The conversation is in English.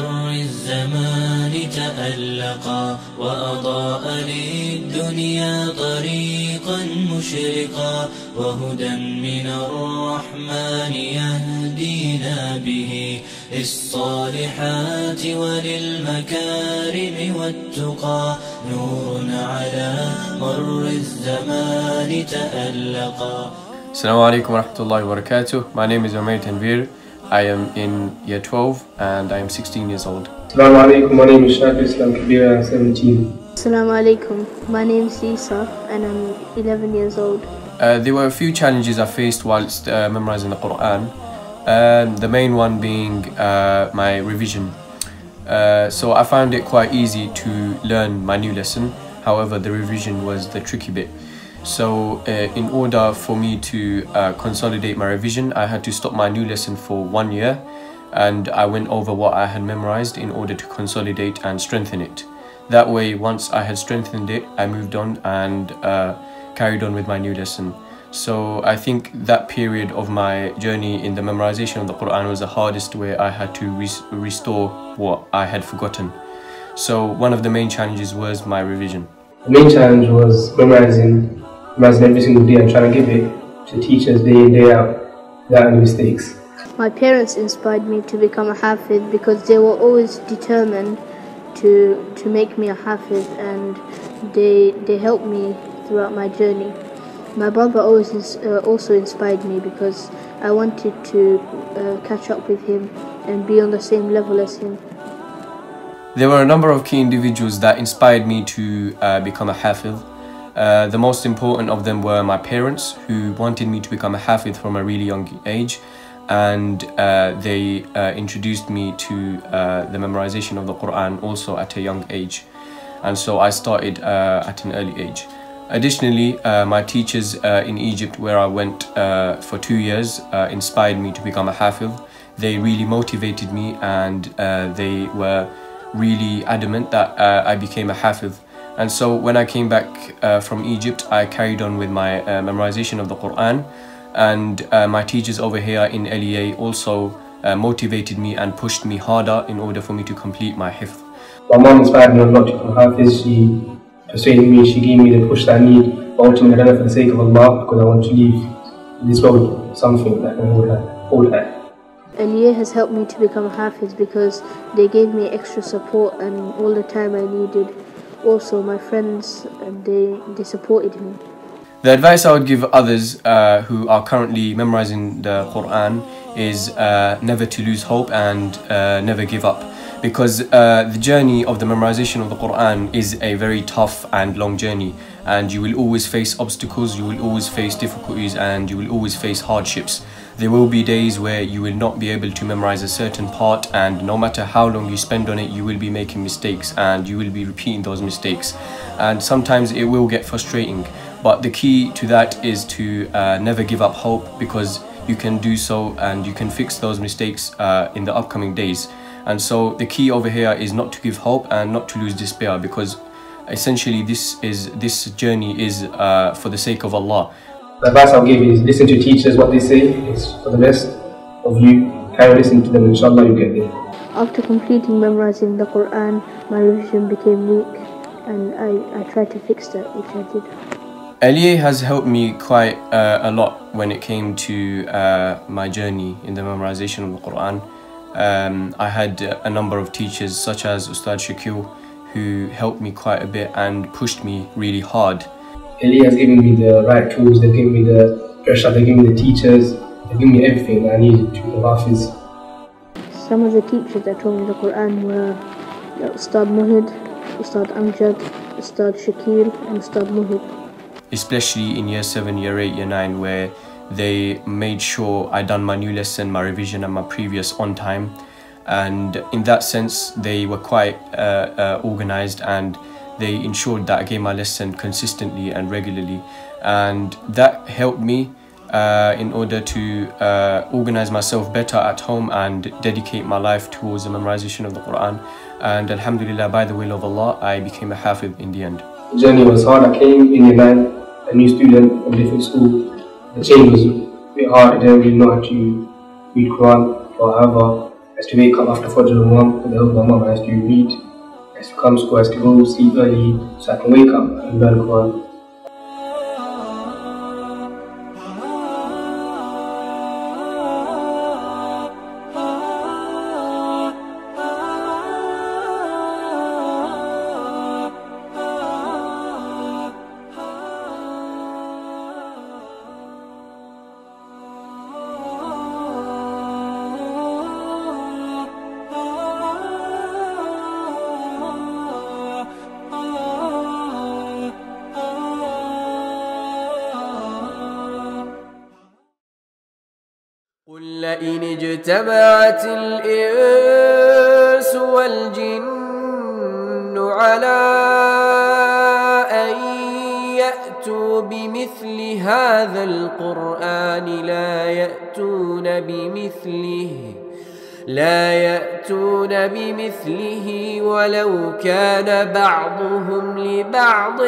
مر الزمان تألقا وأضاء للدنيا طريقا مشرقا وهدى من الرحمن يهدينا به للصالحات وللمكارم والتقى نور على مر الزمان تألقا. Assalamu alaikum wa rahmatullahi wa barakatuh. My name is Umair Tanvir. I am in year 12 and I am 16 years old. Assalamu alaikum, my name is Shakir Islam Kabir and I'm 17. Assalamu alaikum, my name is Isa and I'm 11 years old. There were a few challenges I faced whilst memorizing the Quran. The main one being my revision. So I found it quite easy to learn my new lesson. However, the revision was the tricky bit. So in order for me to consolidate my revision, I had to stop my new lesson for 1 year and I went over what I had memorized in order to consolidate and strengthen it. That way, once I had strengthened it, I moved on and carried on with my new lesson. So I think that period of my journey in the memorization of the Quran was the hardest, where I had to restore what I had forgotten. So one of the main challenges was my revision. The main challenge was memorizing every single day and trying to give it to teachers day in, day out, without any mistakes. My parents inspired me to become a Hafidh because they were always determined to make me a Hafidh, and they helped me throughout my journey. My brother always also inspired me because I wanted to catch up with him and be on the same level as him. There were a number of key individuals that inspired me to become a Hafidh. The most important of them were my parents, who wanted me to become a Hafidh from a really young age, and they introduced me to the memorization of the Quran also at a young age, and so I started at an early age. Additionally, my teachers in Egypt, where I went for 2 years, inspired me to become a Hafidh. They really motivated me, and they were really adamant that I became a Hafidh. And so when I came back from Egypt, I carried on with my memorization of the Quran, and my teachers over here in LEA also motivated me and pushed me harder in order for me to complete my hifz. My mom inspired me a lot to become Hafidh. She persuaded me, she gave me the push that I need. Ultimately, I done it for the sake of Allah because I want to leave this world with something that can hold her. LEA has helped me to become a Hafidh because they gave me extra support and all the time I needed. Also, my friends, they supported me. The advice I would give others who are currently memorizing the Quran is never to lose hope and never give up, because the journey of the memorization of the Quran is a very tough and long journey, and you will always face obstacles, you will always face difficulties, and you will always face hardships. There will be days where you will not be able to memorize a certain part, and no matter how long you spend on it, you will be making mistakes and you will be repeating those mistakes, and sometimes it will get frustrating. But the key to that is to never give up hope, because you can do so and you can fix those mistakes in the upcoming days. And so the key over here is not to give hope and not to lose despair, because essentially this journey is for the sake of Allah. The advice I'll give is listen to teachers, what they say is for the best of you. Try to listen to them, inshaAllah you get there. After completing memorizing the Quran, my revision became weak and I tried to fix that, which I did. LEA has helped me quite a lot when it came to my journey in the memorization of the Quran. I had a number of teachers such as Ustad Shaqiu, who helped me quite a bit and pushed me really hard. LEA has given me the right tools, they've given me the pressure, they've given me the teachers, they've given me everything that I needed to the Hafiz. Some of the teachers that taught me the Quran were Ustadh Muhid, Ustad Amjad, Ustad Shakeel and Ustadh Muhid. Especially in year 7, year 8, year 9, where they made sure I done my new lesson, my revision and my previous on time. And in that sense, they were quite organized, and they ensured that I gave my lesson consistently and regularly. And that helped me in order to organize myself better at home and dedicate my life towards the memorization of the Quran. And alhamdulillah, by the will of Allah, I became a Hafidh in the end. The journey was hard. I came in year 9, a new student from a different school. The change was a bit hard. I didn't really know how to read Quran. However, has to wake up after Fajr with the help of my mom, has to read, has to come to school, has to go sleep early so I can wake up and learn Quran. إن اجتمعت الإنس والجن على أن يأتوا بمثل هذا القرآن لا يأتون بمثله ولو كان بعضهم لبعض